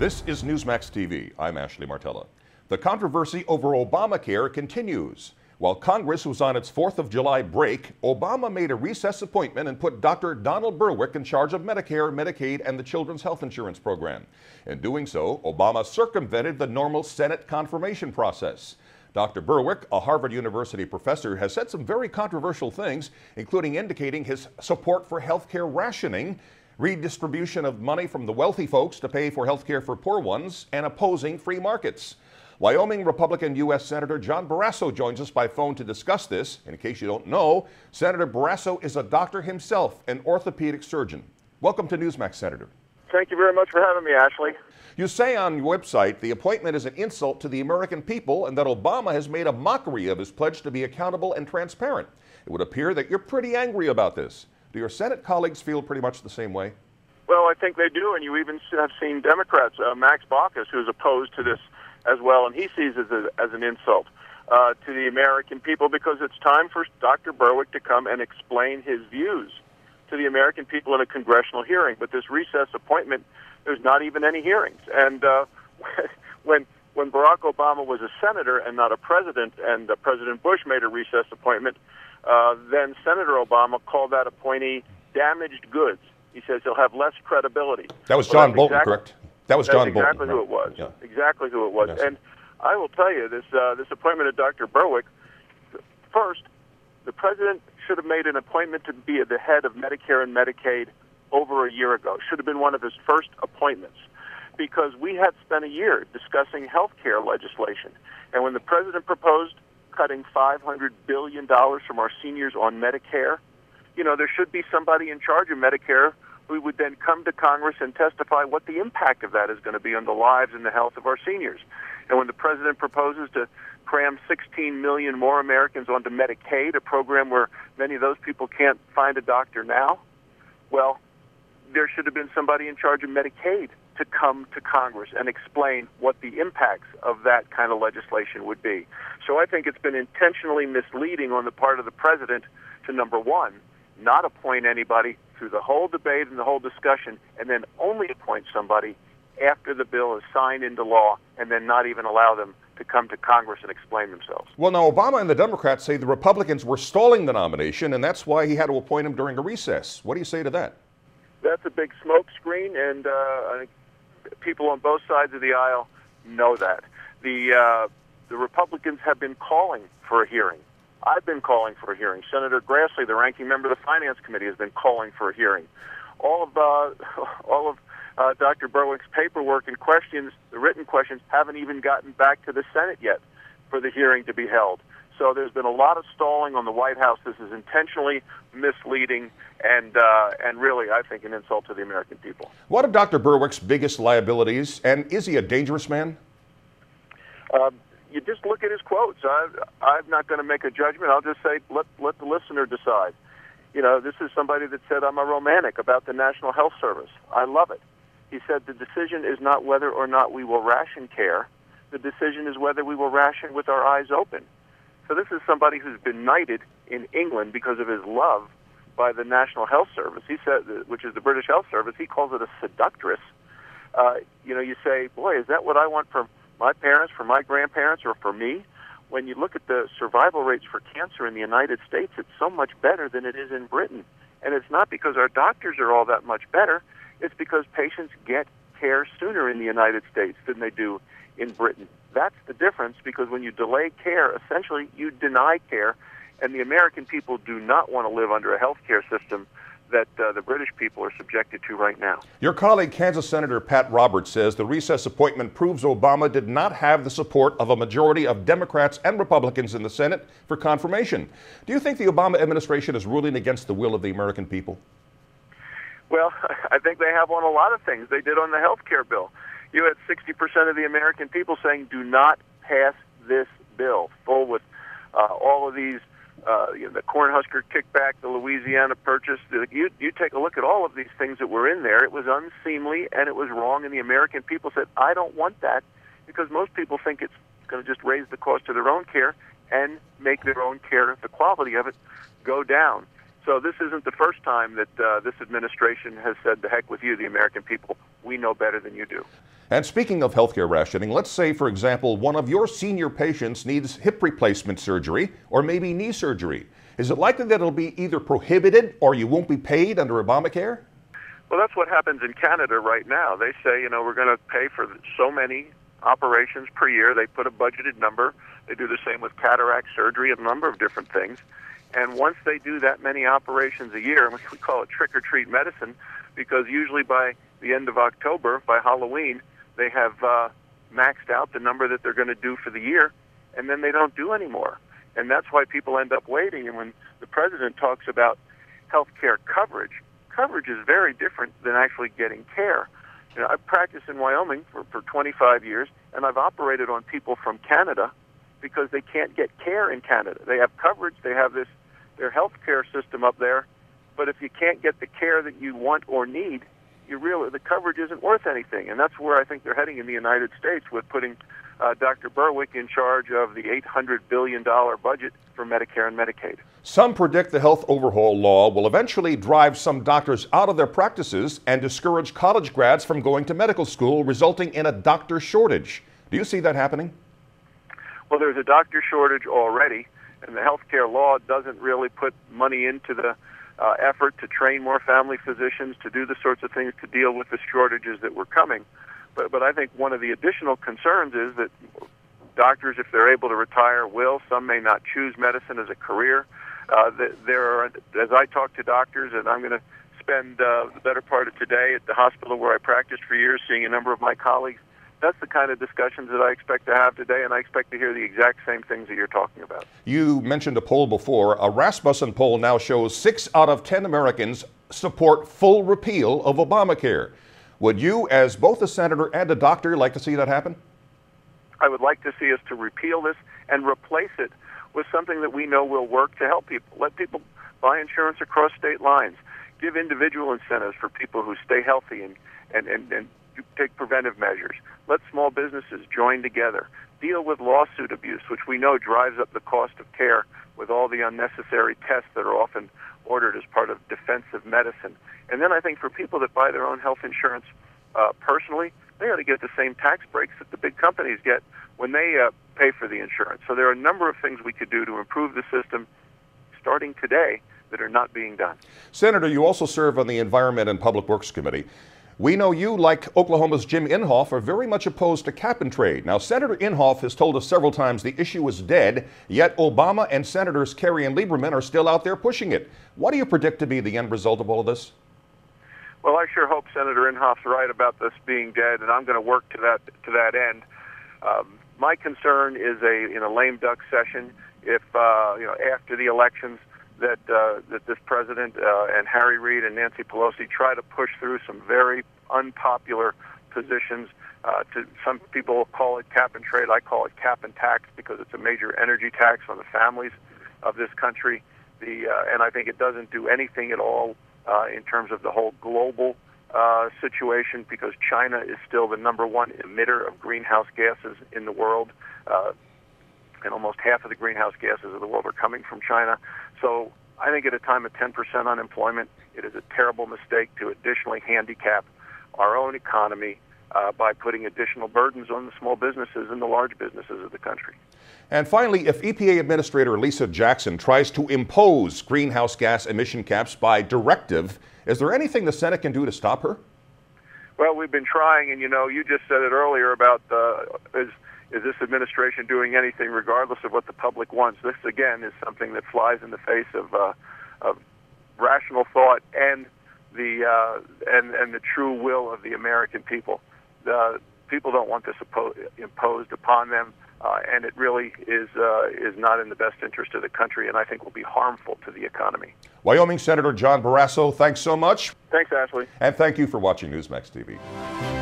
This is Newsmax TV. I'm Ashley Martella. The controversy over Obamacare continues. While Congress was on its 4th of July break, Obama made a recess appointment and put Dr. Donald Berwick in charge of Medicare, Medicaid, and the Children's Health Insurance Program. In doing so, Obama circumvented the normal Senate confirmation process. Dr. Berwick, a Harvard University professor, has said some very controversial things, including indicating his support for health care rationing, redistribution of money from the wealthy folks to pay for health care for poor ones, and opposing free markets. Wyoming Republican U.S. Senator John Barrasso joins us by phone to discuss this. In case you don't know, Senator Barrasso is a doctor himself, an orthopedic surgeon. Welcome to Newsmax, Senator. Thank you very much for having me, Ashley. You say on your website the appointment is an insult to the American people and that Obama has made a mockery of his pledge to be accountable and transparent. It would appear that you're pretty angry about this. Do your Senate colleagues feel pretty much the same way? Well, I think they do, and you even have seen Democrats, Max Baucus, who's opposed to this as well, and he sees it as an insult to the American people, because it's time for Dr. Berwick to come and explain his views to the American people in a congressional hearing. But this recess appointment, there's not even any hearings. And when Barack Obama was a senator and not a president, and President Bush made a recess appointment, then Senator Obama called that appointee damaged goods. He says he'll have less credibility. That was John Bolton, correct? That was John Bolton. Exactly who it was. Yeah. Exactly who it was. Yes. And I will tell you, this appointment of Dr. Berwick, first, the president should have made an appointment to be the head of Medicare and Medicaid over a year ago. Should have been one of his first appointments, because we had spent a year discussing health care legislation. And when the president proposed cutting $500 billion from our seniors on Medicare, you know, there should be somebody in charge of Medicare. We would then come to Congress and testify what the impact of that is going to be on the lives and the health of our seniors. And when the president proposes to cram 16 million more Americans onto Medicaid, a program where many of those people can't find a doctor now, well, there should have been somebody in charge of Medicaid to come to Congress and explain what the impacts of that kind of legislation would be. So I think it's been intentionally misleading on the part of the president to, number one, not appoint anybody through the whole debate and the whole discussion, and then only appoint somebody after the bill is signed into law, and then not even allow them to come to Congress and explain themselves. Well, now, Obama and the Democrats say the Republicans were stalling the nomination, and that's why he had to appoint him during a recess. What do you say to that? That's a big smokescreen, and I think people on both sides of the aisle know that. The Republicans have been calling for a hearing. I've been calling for a hearing. Senator Grassley, the ranking member of the Finance Committee, has been calling for a hearing. All of Dr. Berwick's paperwork and questions, the written questions, haven't even gotten back to the Senate yet for the hearing to be held. So there's been a lot of stalling on the White House. This is intentionally misleading and really, I think, an insult to the American people. What are Dr. Berwick's biggest liabilities, and is he a dangerous man? You just look at his quotes. I'm not going to make a judgment. I'll just say, let the listener decide. You know, this is somebody that said, I'm a romantic about the National Health Service. I love it. He said, the decision is not whether or not we will ration care. The decision is whether we will ration with our eyes open. So this is somebody who's been knighted in England because of his love by the National Health Service. He said, which is the British Health Service. He calls it a seductress. You know, you say, boy, is that what I want from my parents, for my grandparents, or for me? When you look at the survival rates for cancer in the United States, it's so much better than it is in Britain. And it's not because our doctors are all that much better. It's because patients get care sooner in the United States than they do in Britain. That's the difference, because when you delay care, essentially you deny care, and the American people do not want to live under a health care system that the British people are subjected to right now. Your colleague, Kansas Senator Pat Roberts, says the recess appointment proves Obama did not have the support of a majority of Democrats and Republicans in the Senate for confirmation. Do you think the Obama administration is ruling against the will of the American people? Well, I think they have on a lot of things. They did on the health care bill. You had 60% of the American people saying, do not pass this bill, full with all of these you know, the Cornhusker kickback, the Louisiana purchase. You take a look at all of these things that were in there. It was unseemly and it was wrong, and the American people said, I don't want that, because most people think it's going to just raise the cost of their own care and make their own care, the quality of it, go down. So this isn't the first time that this administration has said, the heck with you, the American people. We know better than you do. And speaking of healthcare rationing, let's say, for example, one of your senior patients needs hip replacement surgery or maybe knee surgery. Is it likely that it'll be either prohibited or you won't be paid under Obamacare? Well, that's what happens in Canada right now. They say, you know, we're going to pay for so many operations per year. They put a budgeted number. They do the same with cataract surgery, a number of different things. And once they do that many operations a year, we call it trick-or-treat medicine, because usually by the end of October, by Halloween, they have maxed out the number that they're going to do for the year, and then they don't do anymore. And that's why people end up waiting. And when the president talks about health care coverage, coverage is very different than actually getting care. You know, I've practiced in Wyoming for 25 years, and I've operated on people from Canada because they can't get care in Canada. They have coverage, they have their health care system up there, but if you can't get the care that you want or need, you realize the coverage isn't worth anything. And that's where I think they're heading in the United States with putting Dr. Berwick in charge of the $800 billion budget for Medicare and Medicaid. Some predict the health overhaul law will eventually drive some doctors out of their practices and discourage college grads from going to medical school, resulting in a doctor shortage. Do you see that happening? Well, there's a doctor shortage already, and the health care law doesn't really put money into the effort to train more family physicians to do the sorts of things to deal with the shortages that were coming. But I think one of the additional concerns is that doctors, if they're able to retire, will. Some may not choose medicine as a career. There are, as I talk to doctors, and I'm going to spend the better part of today at the hospital where I practiced for years, seeing a number of my colleagues, that's the kind of discussions that I expect to have today, and I expect to hear the exact same things that you're talking about. You mentioned a poll before. A Rasmussen poll now shows 6 out of 10 Americans support full repeal of Obamacare. Would you, as both a senator and a doctor, like to see that happen? I would like to see us to repeal this and replace it with something that we know will work to help people. Let people buy insurance across state lines. Give individual incentives for people who stay healthy and take preventive measures. Let small businesses join together. Deal with lawsuit abuse, which we know drives up the cost of care with all the unnecessary tests that are often ordered as part of defensive medicine. And then I think for people that buy their own health insurance personally, they ought to get the same tax breaks that the big companies get when they pay for the insurance. So there are a number of things we could do to improve the system starting today that are not being done. Senator, you also serve on the Environment and Public Works Committee. We know you, like Oklahoma's Jim Inhofe, are very much opposed to cap and trade. Now, Senator Inhofe has told us several times the issue is dead, yet Obama and Senators Kerry and Lieberman are still out there pushing it. What do you predict to be the end result of all of this? Well, I sure hope Senator Inhofe's right about this being dead, and I'm going to work to that end. My concern is in a lame duck session if after the elections that this president and Harry Reid and Nancy Pelosi try to push through some very unpopular positions. To some people call it cap and trade. I call it cap and tax because it's a major energy tax on the families of this country. And I think it doesn't do anything at all in terms of the whole global situation, because China is still the #1 emitter of greenhouse gases in the world. And almost half of the greenhouse gases of the world are coming from China. So I think at a time of 10% unemployment, it is a terrible mistake to additionally handicap our own economy by putting additional burdens on the small businesses and the large businesses of the country. And finally, if EPA Administrator Lisa Jackson tries to impose greenhouse gas emission caps by directive, is there anything the Senate can do to stop her? Well, we've been trying, and you just said it earlier about is this administration doing anything regardless of what the public wants? This, again, is something that flies in the face of rational thought and the true will of the American people. The people don't want this imposed upon them, and it really is not in the best interest of the country, and I think will be harmful to the economy. Wyoming Senator John Barrasso, thanks so much. Thanks, Ashley. And thank you for watching Newsmax TV.